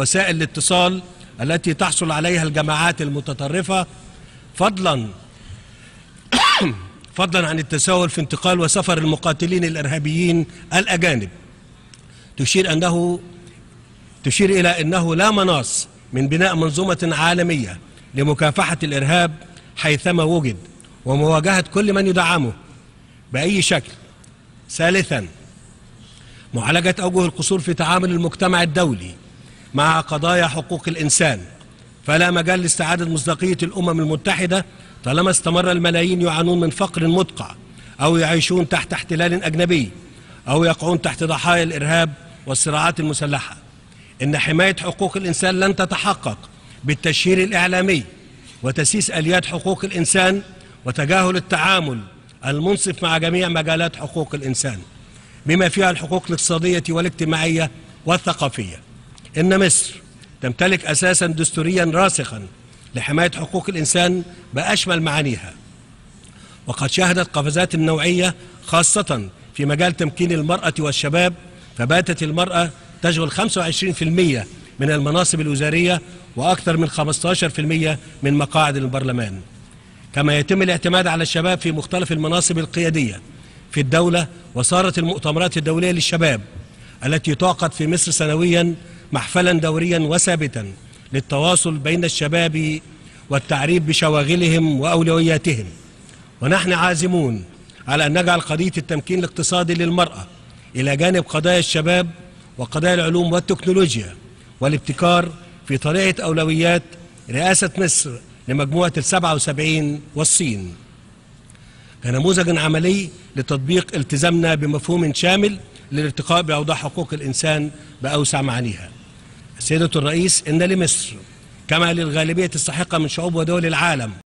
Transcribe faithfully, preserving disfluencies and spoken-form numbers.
وسائل الاتصال التي تحصل عليها الجماعات المتطرفة فضلا فضلا عن التساهل في انتقال وسفر المقاتلين الإرهابيين الأجانب، تشير أنه تشير إلى أنه لا مناص من بناء منظومة عالمية لمكافحة الإرهاب حيثما وجد ومواجهة كل من يدعمه بأي شكل. ثالثا، معالجة أوجه القصور في تعامل المجتمع الدولي مع قضايا حقوق الإنسان، فلا مجال لاستعادة مصداقية الأمم المتحدة طالما استمر الملايين يعانون من فقر مدقع أو يعيشون تحت احتلال أجنبي أو يقعون تحت ضحايا الإرهاب والصراعات المسلحة. إن حماية حقوق الإنسان لن تتحقق بالتشهير الإعلامي وتسييس آليات حقوق الإنسان وتجاهل التعامل المنصف مع جميع مجالات حقوق الإنسان بما فيها الحقوق الاقتصادية والاجتماعية والثقافية. إن مصر تمتلك أساسا دستوريا راسخا لحماية حقوق الإنسان بأشمل معانيها، وقد شهدت قفزات نوعية خاصة في مجال تمكين المرأة والشباب، فباتت المرأة تشغل خمسة وعشرين بالمئة من المناصب الوزارية وأكثر من خمسة عشر بالمئة من مقاعد البرلمان، كما يتم الاعتماد على الشباب في مختلف المناصب القيادية في الدولة. وصارت المؤتمرات الدولية للشباب التي تعقد في مصر سنويا محفلا دوريا وثابتا للتواصل بين الشباب والتعريف بشواغلهم وأولوياتهم، ونحن عازمون على أن نجعل قضية التمكين الاقتصادي للمرأة إلى جانب قضايا الشباب وقضايا العلوم والتكنولوجيا والابتكار في طريقة أولويات رئاسة مصر لمجموعة السبعة وسبعين والصين كنموذج عملي لتطبيق التزامنا بمفهوم شامل للارتقاء بأوضاع حقوق الإنسان بأوسع معانيها. سيدة الرئيس، إن لمصر كما للغالبية الساحقة من شعوب ودول العالم